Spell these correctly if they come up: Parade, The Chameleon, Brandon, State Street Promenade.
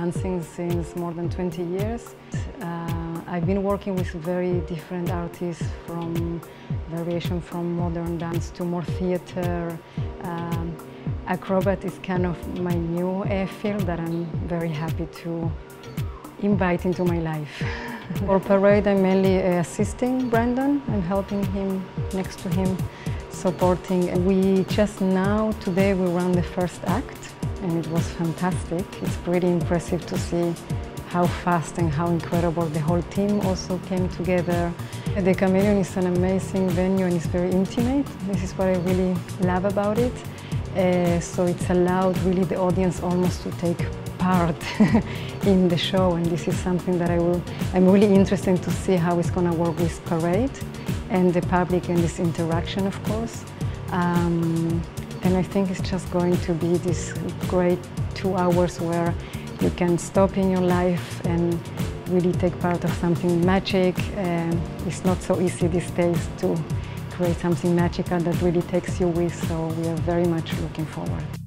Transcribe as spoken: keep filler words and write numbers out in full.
dancing since more than twenty years. Uh, I've been working with very different artists, from variation from modern dance to more theater. Um, Acrobat is kind of my new field that I'm very happy to invite into my life. For Parade, I'm mainly assisting Brandon. I'm helping him, next to him, supporting. We just now, today, we ran the first act, and it was fantastic. It's pretty impressive to see how fast and how incredible the whole team also came together. The Chameleon is an amazing venue, and it's very intimate. This is what I really love about it. Uh, so it's allowed really the audience almost to take part in the show, and this is something that I will, I'm really interested to see how it's going to work with Parade and the public and this interaction, of course. Um, and I think it's just going to be this great two hours where you can stop in your life and really take part of something magic. Uh, it's not so easy these days to create something magical that really takes you with, so we are very much looking forward.